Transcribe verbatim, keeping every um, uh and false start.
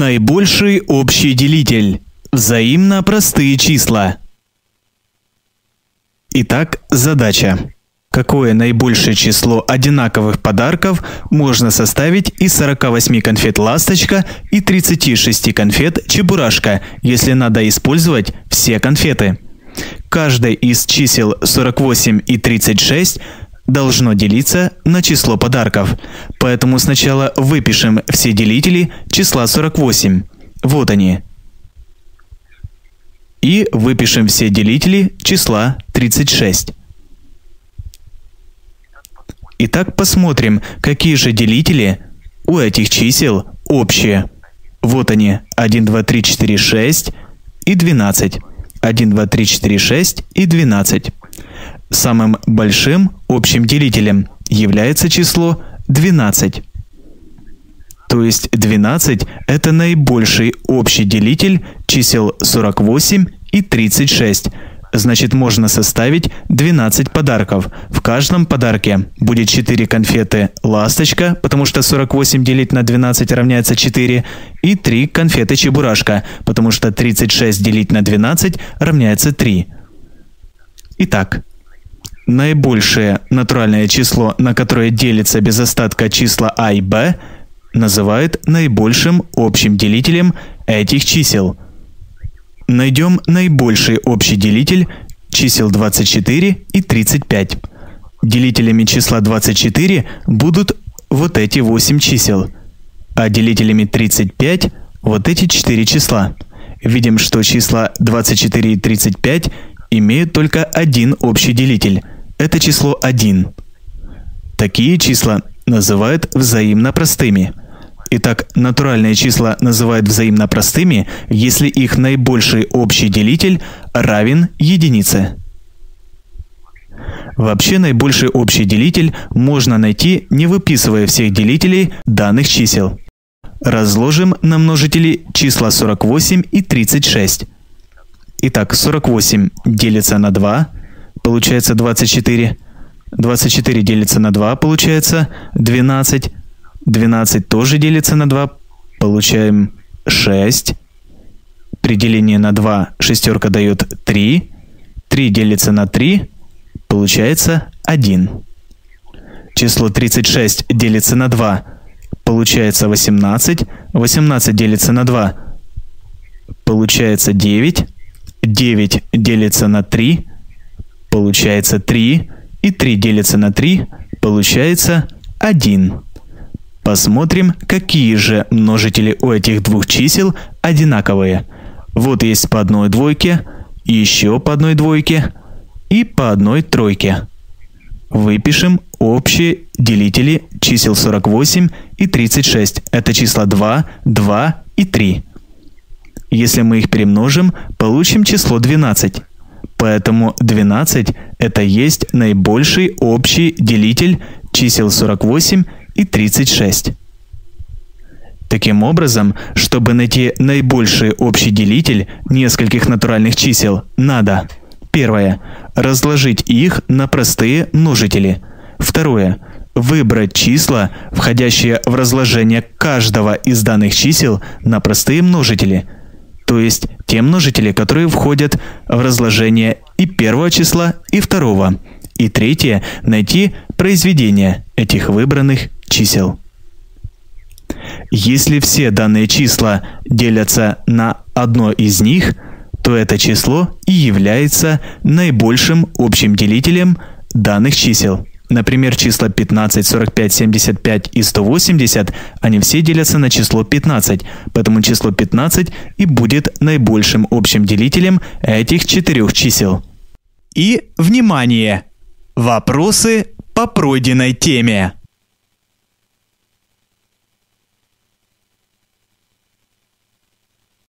Наибольший общий делитель. Взаимно простые числа. Итак, задача. Какое наибольшее число одинаковых подарков можно составить из сорока восьми конфет «Ласточка» и тридцати шести конфет «Чебурашка», если надо использовать все конфеты? Каждое из чисел сорок восемь и тридцать шесть должно делиться на число подарков, поэтому сначала выпишем все делители числа сорок восемь. Вот они. И выпишем все делители числа тридцать шесть. Итак, посмотрим, какие же делители у этих чисел общие. Вот они, один, два, три, четыре, шесть и двенадцать. один, два, три, четыре, шесть и двенадцать. Самым большим общим делителем является число двенадцать. То есть двенадцать – это наибольший общий делитель чисел сорок восемь и тридцать шесть. Значит, можно составить двенадцать подарков. В каждом подарке будет четыре конфеты «Ласточка», потому что сорок восемь делить на двенадцать равняется четыре, и три конфеты «Чебурашка», потому что тридцать шесть делить на двенадцать равняется три. Итак, наибольшее натуральное число, на которое делится без остатка числа а и б, называют наибольшим общим делителем этих чисел. Найдем наибольший общий делитель чисел двадцать четыре и тридцать пять. Делителями числа двадцать четыре будут вот эти восемь чисел, а делителями тридцать пять вот эти четыре числа. Видим, что числа двадцать четыре и тридцать пять имеют только один общий делитель. Это число один. Такие числа называют взаимно простыми. Итак, натуральные числа называют взаимно простыми, если их наибольший общий делитель равен единице. Вообще, наибольший общий делитель можно найти, не выписывая всех делителей данных чисел. Разложим на множители числа сорок восемь и тридцать шесть. Итак, сорок восемь делится на два, получается двадцать четыре. двадцать четыре делится на два, получается двенадцать. двенадцать тоже делится на два, получаем шесть. При делении на два шестерка дает три. три делится на три, получается один. Число тридцать шесть делится на два, получается восемнадцать. восемнадцать делится на два, получается девять. девять делится на три, получается три. И три делится на три, получается один. Посмотрим, какие же множители у этих двух чисел одинаковые. Вот есть по одной двойке, еще по одной двойке и по одной тройке. Выпишем общие делители чисел сорок восемь и тридцать шесть. Это числа два, два и три. Если мы их перемножим, получим число двенадцать. Поэтому двенадцать – это есть наибольший общий делитель чисел сорок восемь и тридцать шесть. Таким образом, чтобы найти наибольший общий делитель нескольких натуральных чисел, надо: первое – разложить их на простые множители. Второе – выбрать числа, входящие в разложение каждого из данных чисел на простые множители, то есть те множители, которые входят в разложение и первого числа, и второго. И третье – найти произведение этих выбранных чисел. Если все данные числа делятся на одно из них, то это число и является наибольшим общим делителем данных чисел. Например, числа пятнадцать, сорок пять, семьдесят пять и сто восемьдесят, они все делятся на число пятнадцать, поэтому число пятнадцать и будет наибольшим общим делителем этих четырех чисел. И, внимание, вопросы по пройденной теме.